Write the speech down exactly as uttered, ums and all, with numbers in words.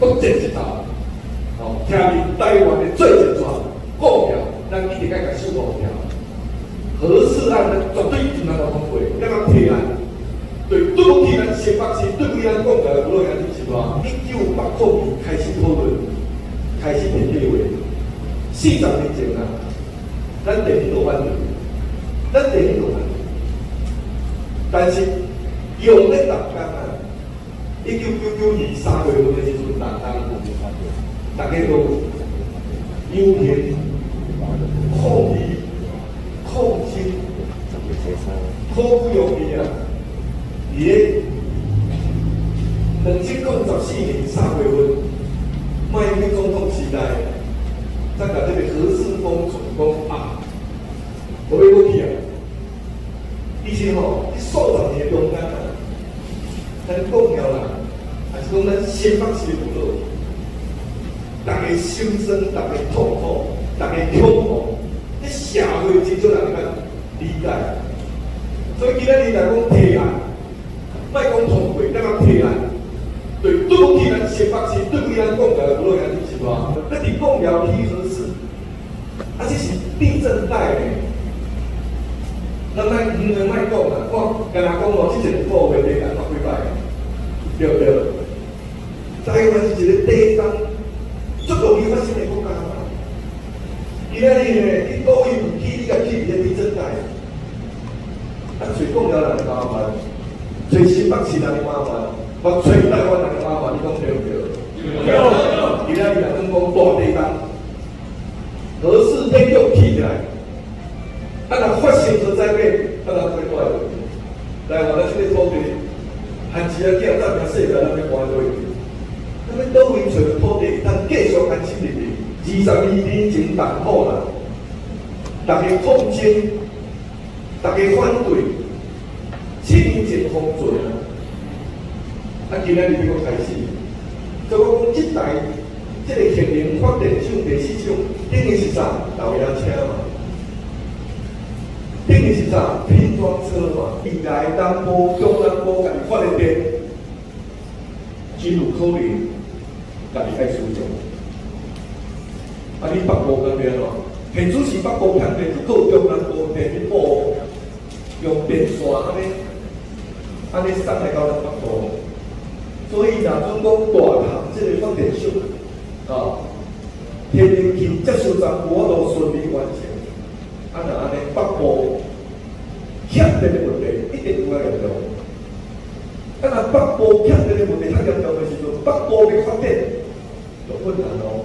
国际一头，哦，听明台湾的最前线股票，咱一定该甲收股票。核试案咱绝对毋通通过，咱通提案。对，对不起，咱新北市，对不起，咱讲台湾，对不起，是吧？一九八九年开始讨论，开始提计划，四十年前啊，咱第一度反对，咱第一度反对，但是用咧大家啊。 一九九九年三月份的时阵，大家大家都有闲抗议、抗争、抗拒用力啊！伊两千零十四年三月份，迈入总统时代，咱甲这个核四公主讲啊，我要过去啊！以前吼，你数十年中间啊，咱讲了啦。 还是讲咱新北市有落，大家心酸，大家痛苦，大家恐怖，这社会真少人能够理解。所以今仔日来讲提案，莫讲通过，咱讲提案。对，对不起咱新北市，对不起咱讲个落个就是话，咱伫讲了批核四，啊，这是地震带嘞。咱咱唔能莫讲啦，我干那讲哦，即一个个月内啊，十几摆，对不对？ 台湾是一个地震，足容易发生的国家嘛。伊那哩呢，你倒位唔去，你甲去伫咧地震带。啊，找公交人麻烦，找新北市人麻烦，或找台湾人麻烦，你讲对唔对？对。伊那哩人讲讲大地震，何时变叫起来？啊，若发生就灾变，啊，若最大。来，我咱这个土地，限时啊，叫咱平世界咱要关注。 咱要倒位找土地，咱继续安心入去。二十二年前办好啦，大家抗争，大家反对，七年前封存啦。啊，今仔日要搁开始，所以我讲，即代即个核能发电厂第四厂，等于是啥？老爷车嘛，等于是啥？拼装车嘛。未来咱无中咱无家己发的电，真有可能。 家己爱使用，啊！你北部那边咯，现主是北部那边是靠中南部地去布，用电线安尼，安尼送来到咱北部。所以，若准讲大潭即个发电厂，啊，天然气接收站无路顺利完成，啊，若安尼北部欠电的问题一定有啊严重。啊，若北部欠电的问题较严重的时阵，北部的发展。 有困难哦。